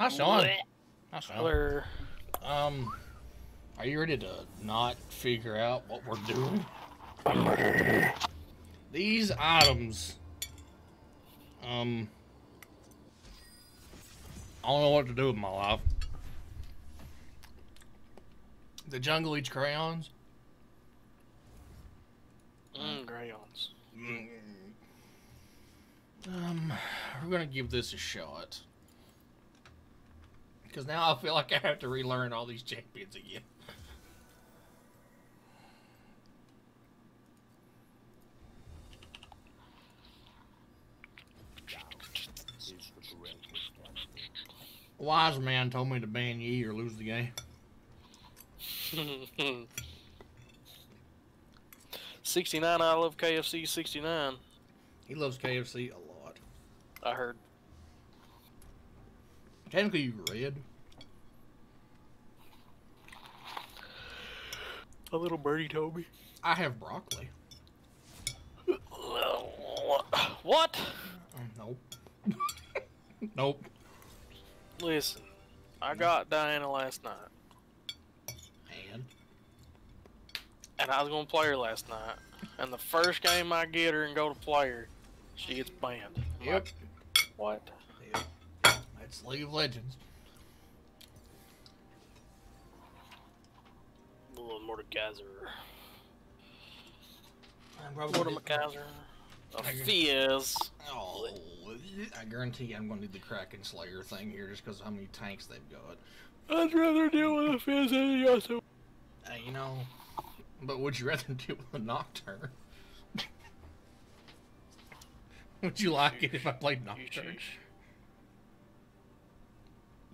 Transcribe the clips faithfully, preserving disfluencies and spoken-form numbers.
Not Sean. Not Sean. Um, are you ready to not figure out what we're doing? These items. Um. I don't know what to do with my life. The jungle eats crayons. Mm, crayons. Mm. Um, we're gonna give this a shot. Because now I feel like I have to relearn all these champions again. Wise man told me to ban ye or lose the game. sixty-nine, I love K F C sixty-nine. He loves K F C a lot. I heard. Technically, you red. A little birdie told me. I have broccoli. What? Nope. Nope. Listen, I got Diana last night. And? And I was going to play her last night. And the first game I get her and go to play her, she gets banned. Yep. Like, what? Yep. That's League of Legends. Little Mordekaiser. Mordekaiser. A Fizz. Oh, I guarantee I'm going to do the Kraken Slayer thing here just because of how many tanks they've got. I'd rather deal with a Fizz than a Yasuo. Uh, you know, but would you rather deal with a Nocturne? Would you like it if I played Nocturne?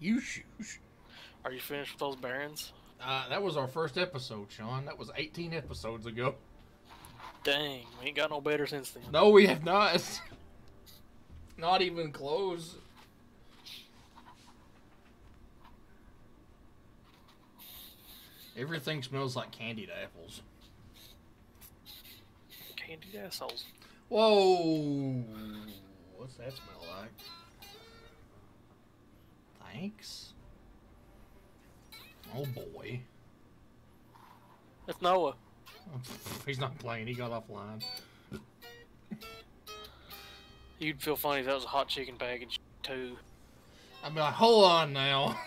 You shoosh. Are you finished with those Barons? Uh, that was our first episode, Sean. That was eighteen episodes ago. Dang, we ain't got no better since then. No, we have not. Not even close. Everything smells like candied apples. Candied assholes. Whoa! What's that smell like? Thanks. Oh boy. That's Noah. He's not playing, he got offline. You'd feel funny if that was a hot chicken package, too. I'd be like, hold on now.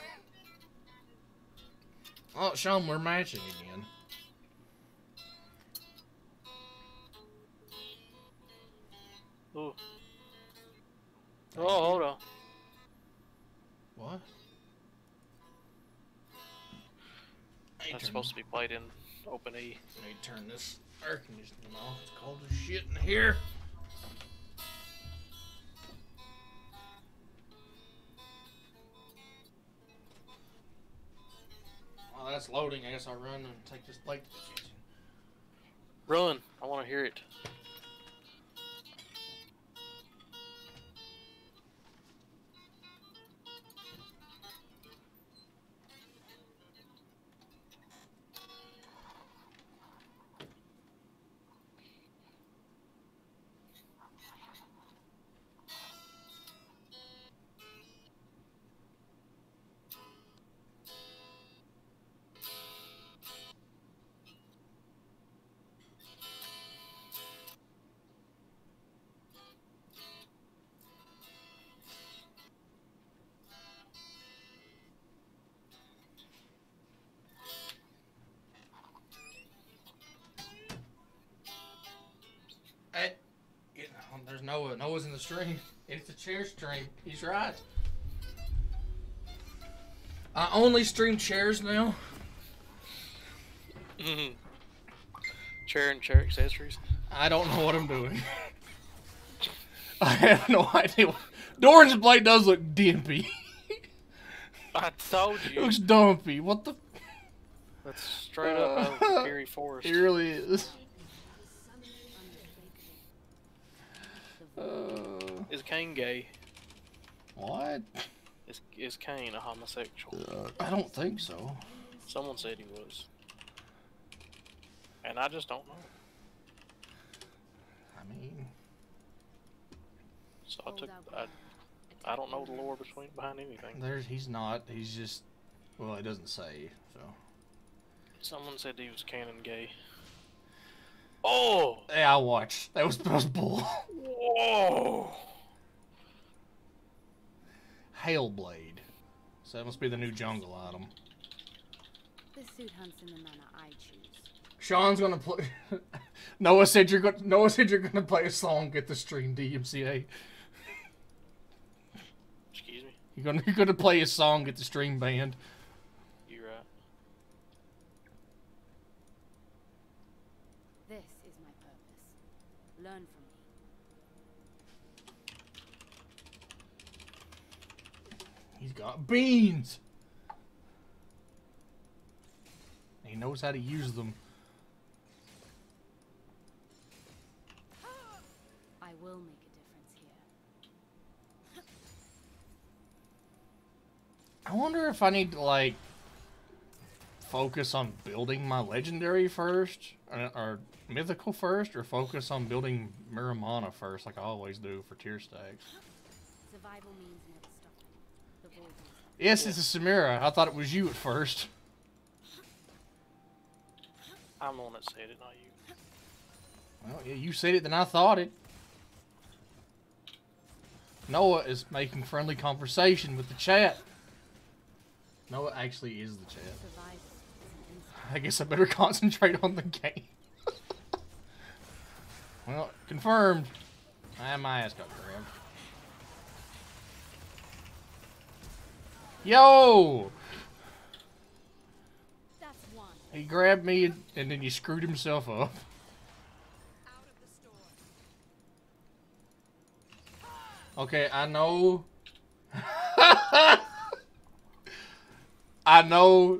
Oh, Sean, we're matching again. Ooh. Oh, hold on. What? That's supposed to be played in open E. Let me turn this air conditioning off. It's cold as shit in here. While that's loading, I guess I'll run and take this plate to the kitchen. Run! I want to hear it. There's Noah. Noah's in the stream. It's the chair stream. He's right. I only stream chairs now. Mm-hmm. Chair and chair accessories. I don't know what I'm doing. I have no idea. What... Doran's Blade does look dimpy. I told you. It looks dumpy. What the? That's straight uh, up out of Fury Forest. It really is. Uh, is Kane gay? What? Is, is Kane a homosexual? Uh, I don't think so. Someone said he was. And I just don't know. I mean... So I took... I I don't know the lore between behind anything. There's he's not. He's just well, it doesn't say. So someone said he was canon gay. Oh! Yeah, I watched. That was bull. Whoa! Hailblade. So that must be the new jungle item. This suit hunts in the manner I choose. Sean's gonna play. Noah said you're gonna. Noah said you're gonna play a song at the stream. D M C A. Excuse me. You're gonna you're gonna play a song at the stream band. You're right. This is my purpose. Learn from. He's got beans! He knows how to use them. I will make a difference here. I wonder if I need to, like, focus on building my legendary first, or, or mythical first, or focus on building Muramana first, like I always do for tier stacks. Survival means no. Yes, it's a Samira. I thought it was you at first. I'm the one that said it, not you. Well, yeah, you said it, then I thought it. Noah is making friendly conversation with the chat. Noah actually is the chat. I guess I better concentrate on the game. Well, confirmed. Ah, my ass got grabbed. Yo! That's one. He grabbed me and, and then he screwed himself up. Out of the store. Okay, I know. I know.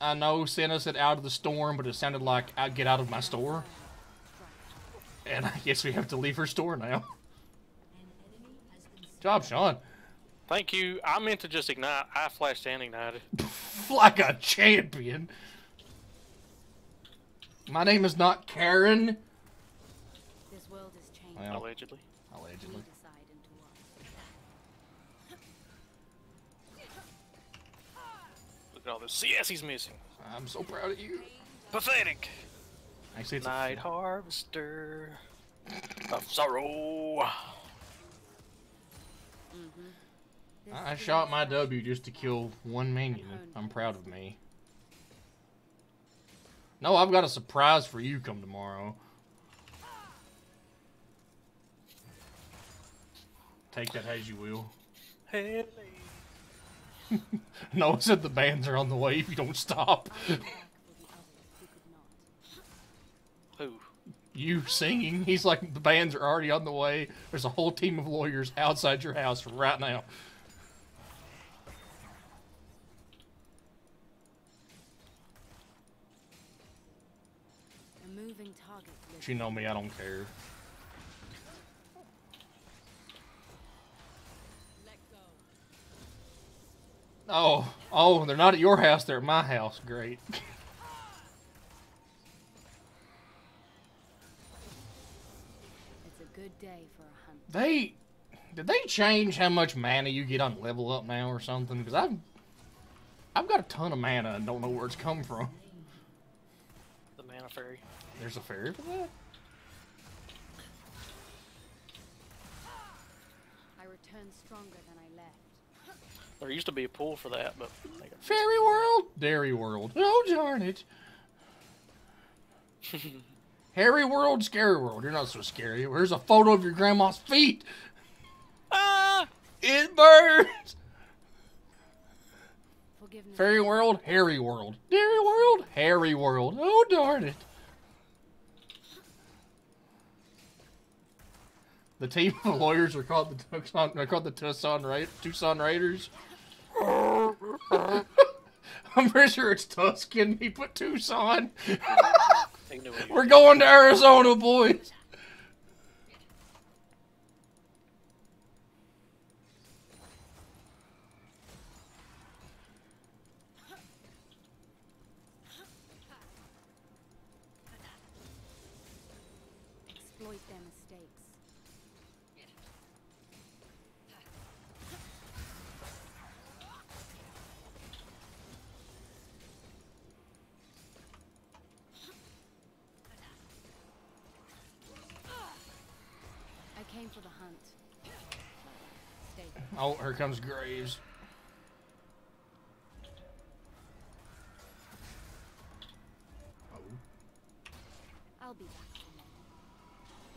I know. Santa said "out of the storm," but it sounded like "I get out of my store," and I guess we have to leave her store now. Good job, Sean. Thank you. I meant to just ignite. I flashed and ignited. Like a champion. My name is not Karen. This world is changing. Well, allegedly. Allegedly. Look at all this C S he's missing. I'm so proud of you. Pathetic. Actually, it's Night Harvester of Sorrow. Mm-hmm. I shot my W just to kill one minion. I'm proud of me. No, I've got a surprise for you come tomorrow. Take that as you will. Hey. Noah said the bans are on the way if you don't stop. Who? You singing. He's like, the bans are already on the way. There's a whole team of lawyers outside your house right now. You know me, I don't care. Let go. Oh, oh, they're not at your house, they're at my house. Great. It's a good day for a hunt. They did they change how much mana you get on level up now or something? Because I've I've got a ton of mana and don't know where it's come from. The mana fairy. There's a fairy for that? I returned stronger than I left. There used to be a pool for that, but Fairy World? Dairy World. Oh darn it. Harry World, Scary World. You're not so scary. Where's a photo of your grandma's feet? Ah, it burns. Forgiveness. Fairy World, Harry World. Dairy World, Harry World. Oh darn it. The team of lawyers are called the Tucson, are called the Tucson Ra Tucson Raiders. I'm pretty sure it's Tuscan. He put Tucson. We're going to Arizona, boys. Exploit their mistakes. time for the hunt. Stay. Oh, here comes Graves. Oh. I'll be back.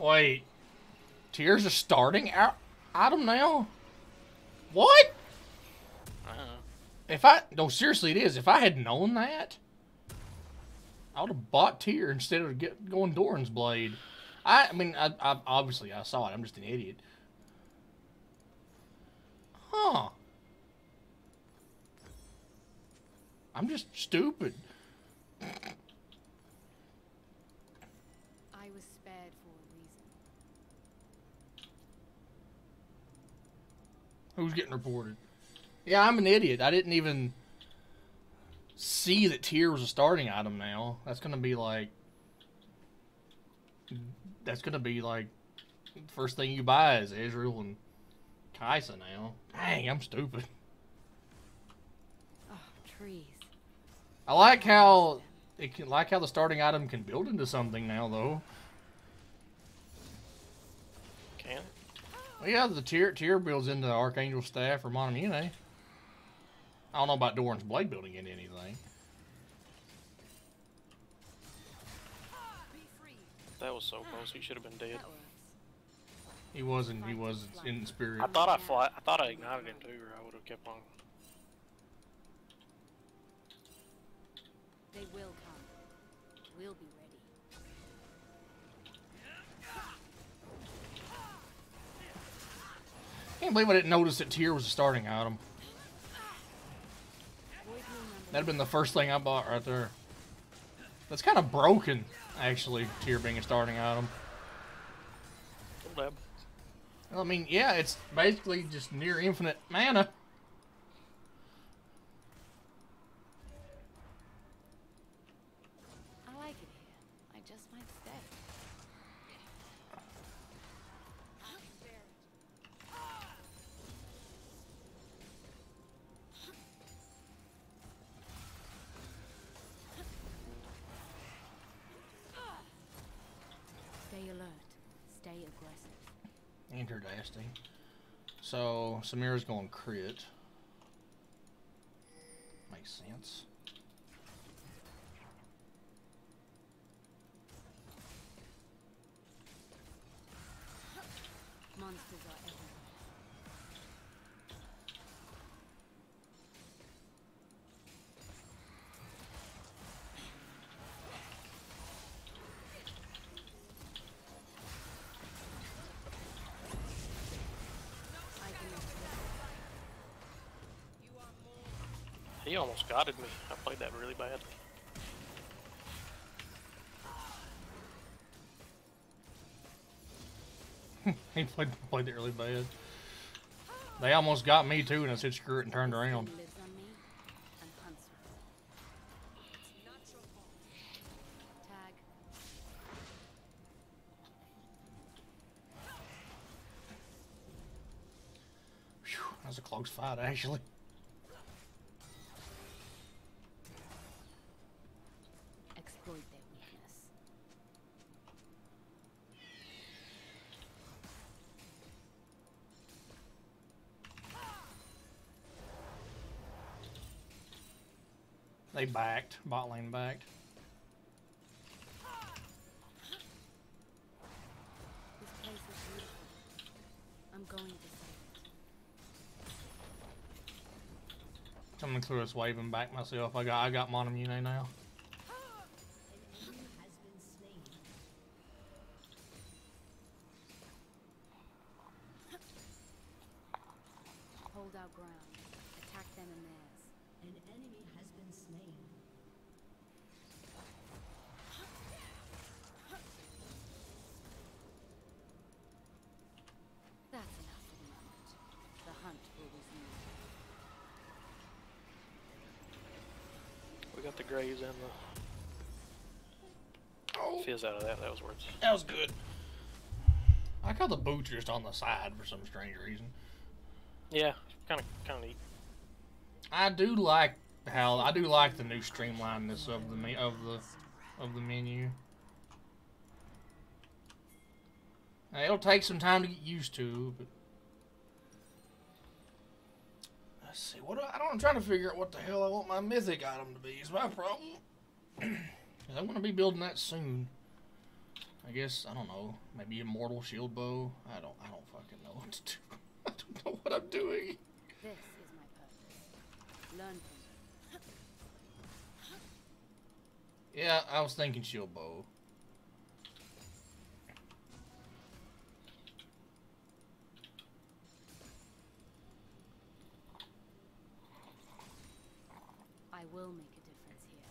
Wait. Tears are starting out item now? What? I don't know. If I no seriously it is. If I had known that, I would have bought Tear instead of get, going Doran's Blade. I, I mean, I, I, obviously I saw it. I'm just an idiot. Huh. I'm just stupid. I was spared for a reason. Who's getting reported? Yeah, I'm an idiot. I didn't even see that Tear was a starting item now. That's going to be like... That's going to be like... First thing you buy is Ezreal and Kaisa now. Dang, I'm stupid. Oh, trees. I like how... It can, like how the starting item can build into something now, though. Can it? Well, yeah, the tier, tier builds into Archangel Staff or Monomune. I don't know about Doran's Blade building into anything. That was so close. He should have been dead. He wasn't. He was in spirit. I thought I fly. I thought I ignited him too, or I would have kept on. They will come. We'll be ready. Can't believe I didn't notice that Tear was a starting item. That'd have been the first thing I bought right there. That's kind of broken, actually, Tear being a starting item. I mean, yeah, it's basically just near infinite mana. I like it here. I just might stay. Interesting. So Samira's going crit. Makes sense. Monsters are everywhere. He almost gotted me. I played that really badly. he played played it really bad. They almost got me too, and I said screw it and turned around. Whew, that was a close fight, actually. They backed, bot lane backed. This place is beautiful. I'm going to save. Someone clear this wave and back myself. I got I got Monomune now. Hold our ground. Attack them in there. An enemy has been slain. That's enough for the moment. The hunt will resume. We got the Graves and the oh. Fizz out of that. That was worth it. That was good. I got the boots just on the side for some strange reason. Yeah, kind of, kind of neat. I do like how I do like the new streamlinedness of the me of the of the menu. Now, it'll take some time to get used to, but... Let's see, what do I, I don't, I'm trying to figure out what the hell I want my mythic item to be, is my problem. I'm going to be building that soon. I guess, I don't know, maybe Immortal Shield Bow? I don't, I don't fucking know what to do. I don't know what I'm doing. This is my purpose. Learn from me. Yeah, I was thinking Shield Bow. I will make a difference here.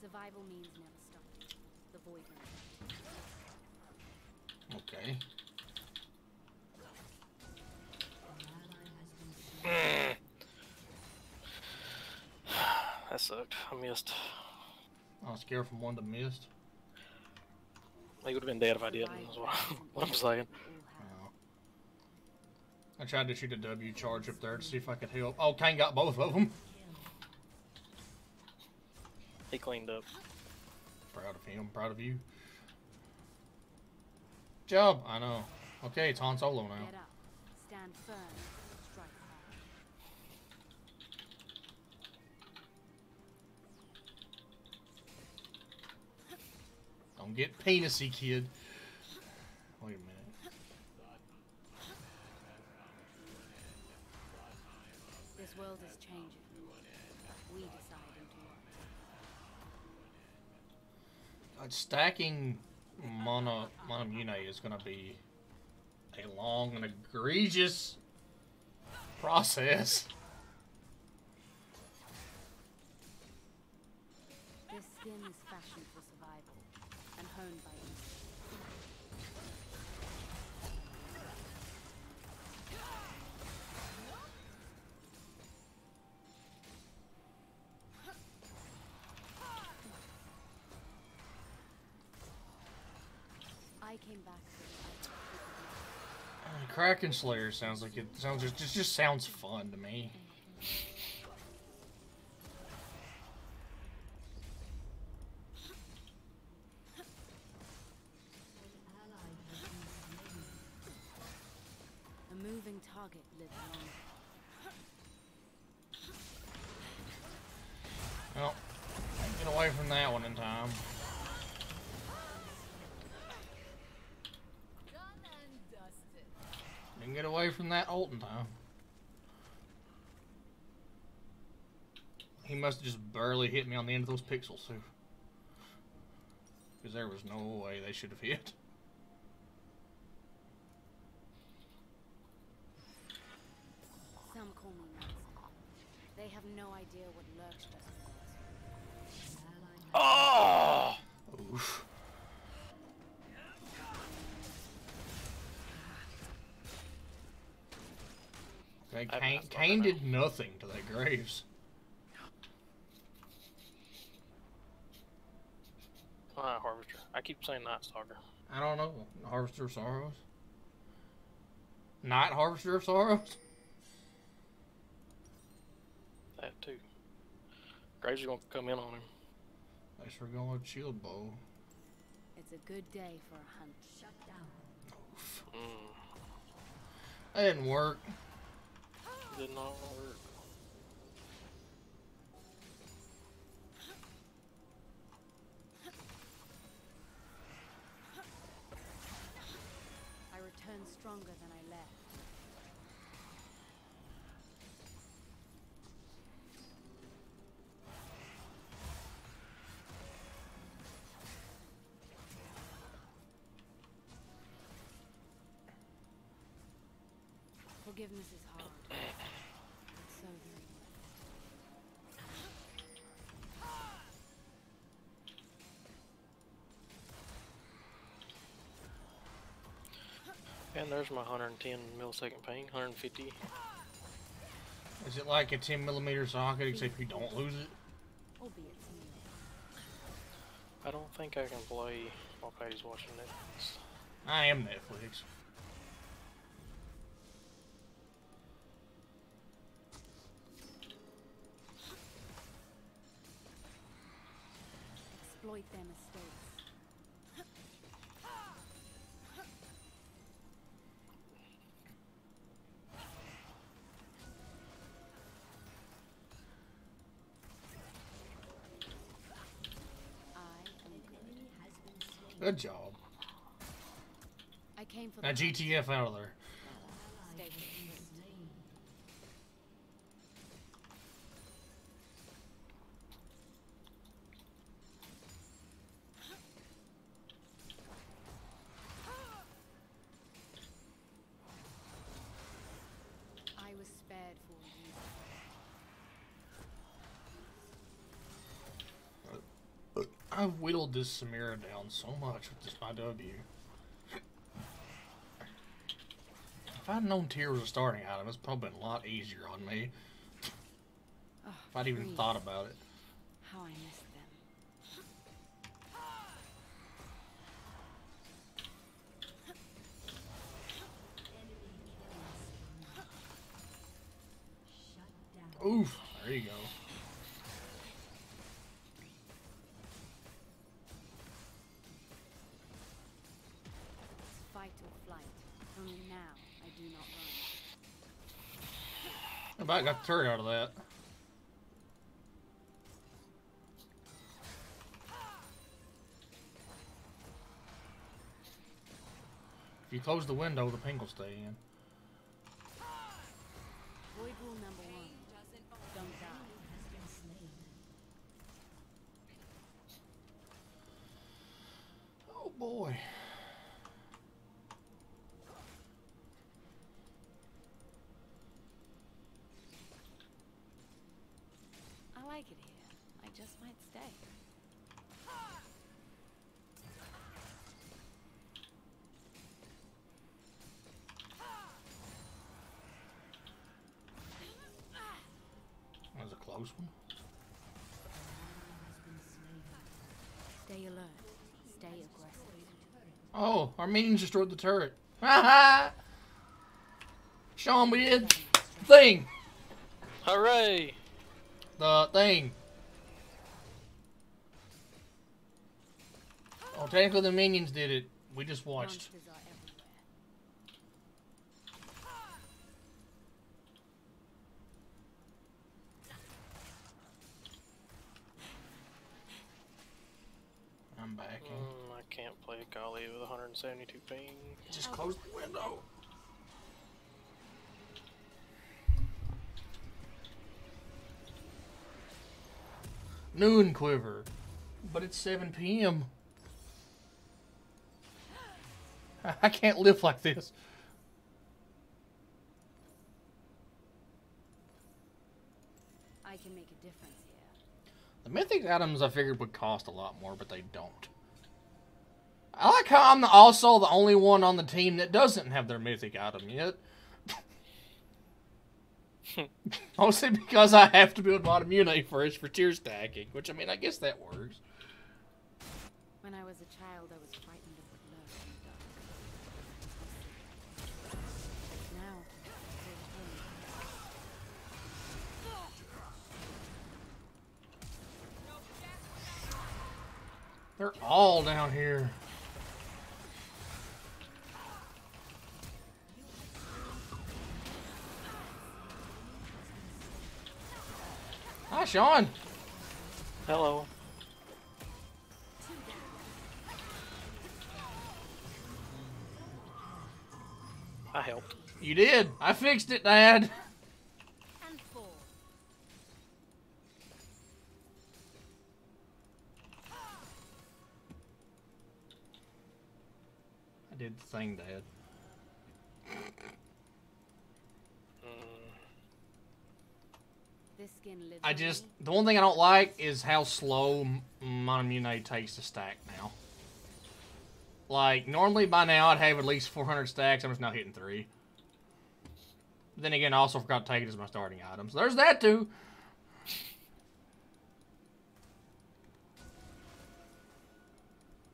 Survival means never stopping. The void. Okay. That sucked. I missed. I was scared from one to missed. I think it would have been dead if I didn't. That's what, what I'm saying. Wow. I tried to shoot a W charge up there to see if I could help. Oh, Kane got both of them. He cleaned up. Proud of him. Proud of you. Job. I know. Okay, it's Han Solo now. Get up. Stand firm. Strike hard. Don't get penisy, kid. Wait a minute. This world is changing. We decided to. God, stacking mono Monomune is going to be a long and egregious process. This skin is fashioned for survival. And honed by I came back to uh, Kraken Slayer sounds like it sounds just just, just sounds fun to me. Target lives on. Well, can't get away from that one in time. Done and dusted. Didn't get away from that ult in time. He must have just barely hit me on the end of those pixels too, because there was no way they should have hit. They have no idea what lurched us. Oh! Oof. Okay, Kane, Kane did nothing to that Graves. Night Harvester. I keep saying Night Stalker. I don't know. Harvester of Sorrows? Night Harvester of Sorrows? That too. Graves are gonna come in on him. Thanks for going with Shield Bow. It's a good day for a hunt. Shut down. Oof. Mm. That didn't work. Did not work. I return stronger than I left. Forgiveness is hard. It's so very much. And there's my one hundred ten millisecond ping, one hundred fifty. Is it like a ten millimeter socket except you don't lose it? I don't think I can play while Patty's watching it. I am Netflix. Exploit their mistakes. Good job. I came for now G T F out of there. I've whittled this Samira down so much with just my W. If I'd known Tear was a starting item, it's probably been a lot easier on me. Oh, if I'd even please. thought about it. How I missed them. Oof, there you go. I got the turret out of that. If you close the window, the ping will stay in. Void rule number one. Don't die. Oh boy. One. Stay alert. Stay aggressive. Oh, our minions destroyed the turret. Ha ha! Sean, we did the thing. Hooray! The thing. Oh, technically the minions did it. We just watched. Golly, with one hundred seventy-two ping. Just close the window. Noon quiver. But it's seven P M I can't live like this. I can make a difference here. The mythic items I figured would cost a lot more, but they don't. I like how I'm also the only one on the team that doesn't have their mythic item yet. Mostly because I have to build Monomune first for tier stacking, which, I mean, I guess that works. When I was a child, I was frightened of the dark. Now, they're all down here. Hi, Sean. Hello. I helped. You did. I fixed it, Dad. And four. I did the thing, Dad. I just, the one thing I don't like is how slow Monomune takes to stack now. Like, normally by now I'd have at least four hundred stacks, I'm just now hitting three. But then again, I also forgot to take it as my starting item, so there's that too!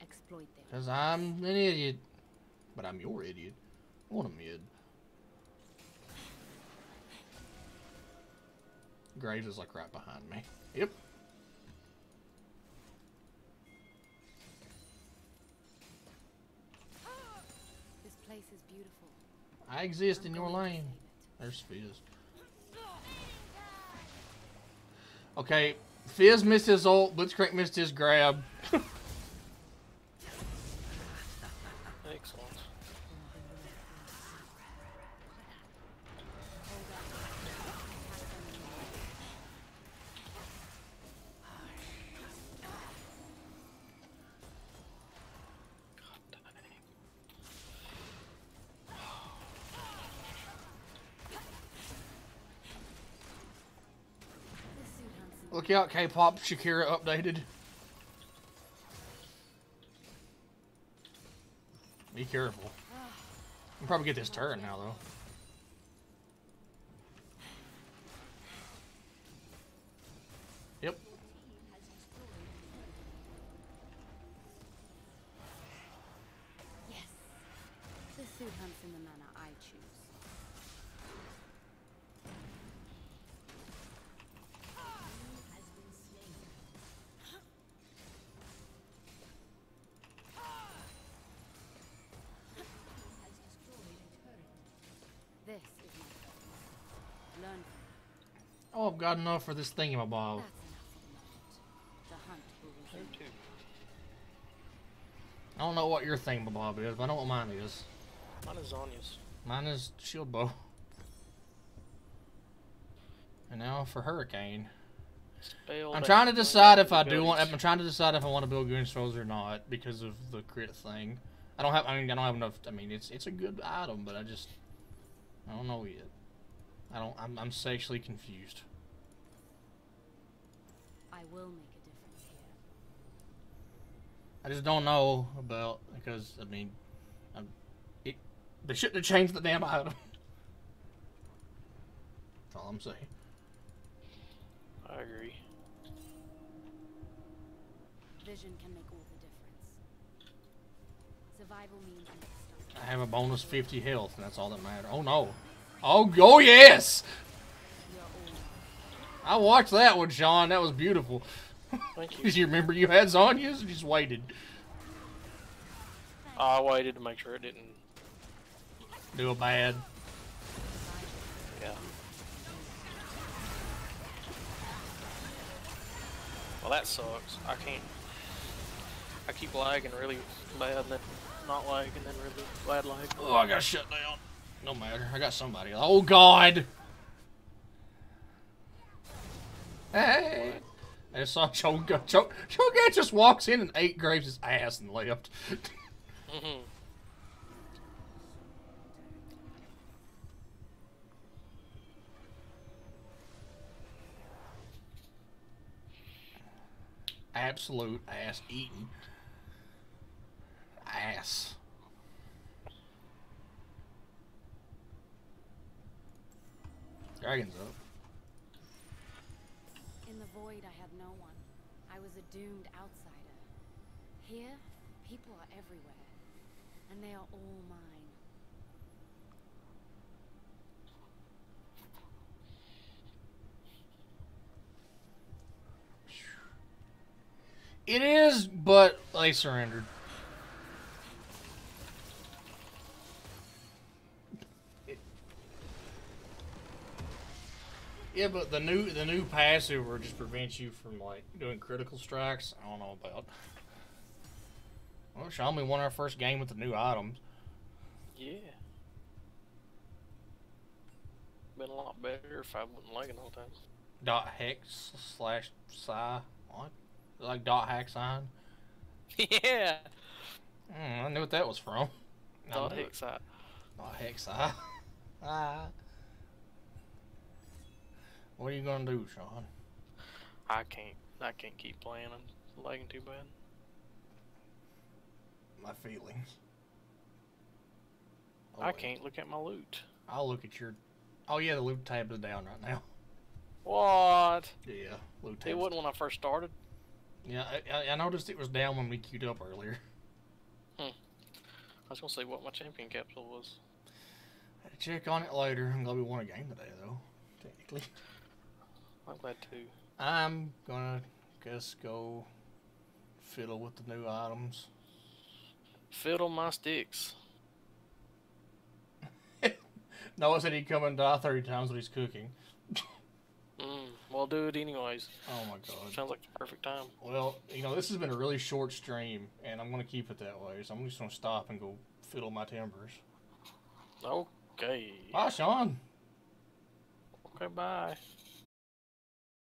Exploit them. Because I'm an idiot. but I'm your idiot. I want a mid. Graves is like right behind me. Yep. This place is beautiful. I exist I'm in your lane. There's Fizz. Okay, Fizz missed his ult. Blitzcrank missed his grab. Excellent. Look out, K-pop Shakira updated. Be careful. I'll probably get this turret now, though. Yep. Yes. The suit hunts in the manner I choose. Oh, I've got enough for this thingamabob. I don't know what your thingamabob is, but I know what mine is. Mine is Zhonya's. Mine is Shield Bow. And now for Hurricane. I'm trying to decide if I do want. I'm trying to decide if I want to build Goonstrols or not because of the crit thing. I don't have. I mean, I don't have enough. I mean, it's it's a good item, but I just I don't know yet. I don't. I'm, I'm sexually confused. I will make a difference here. I just don't know about because I mean, I'm, it. They shouldn't have changed the damn item. That's all I'm saying. I agree. Vision can make all the difference. Survival means. I have a bonus fifty health, and that's all that matters. Oh no. Oh, oh yes! I watched that one, Sean. That was beautiful. Thank you. You remember you had Zhonya's or just waited? I waited to make sure it didn't do a bad. Yeah. Well, that sucks. I can't. I keep lagging really bad, and then not lagging, and then really bad lag. Oh, I got shut down. No matter, I got somebody. Oh God! Hey! I just saw Choga. Choga just walks in and ate Graves' ass and left. Mm-hmm. Absolute ass eating. Ass. Dragon's up. In the void, I had no one. I was a doomed outsider. Here, people are everywhere, and they are all mine. It is, but they surrendered. Yeah, but the new the new passive will just prevent you from like doing critical strikes. I don't know about. Well, Sean, we won our first game with the new items. Yeah. Been a lot better if I wasn't lagging all the time. Dot hex slash sign. What? Like dot hack sign. Yeah. Mm, I knew what that was from. Dot hex sign. Dot hex sign. Ah. What are you gonna do, Sean? I can't. I can't keep playing. I'm lagging too bad. My feelings. Oh, I wait. Can't look at my loot. I'll look at your. Oh yeah, the loot tab is down right now. What? Yeah, loot tab. It wasn't when I first started. Yeah, I, I noticed it was down when we queued up earlier. Hmm. I was gonna say what my champion capsule was. I had to check on it later. I'm glad we won a game today, though. Technically. I'm glad too. I'm gonna guess go fiddle with the new items. Fiddle my sticks. Noah said he'd come and die thirty times when he's cooking. mm, well, do it anyways. Oh my god. Sounds like the perfect time. Well, you know, this has been a really short stream, and I'm going to keep it that way, so I'm just going to stop and go fiddle my timbers. Okay. Bye, Sean. Okay, bye.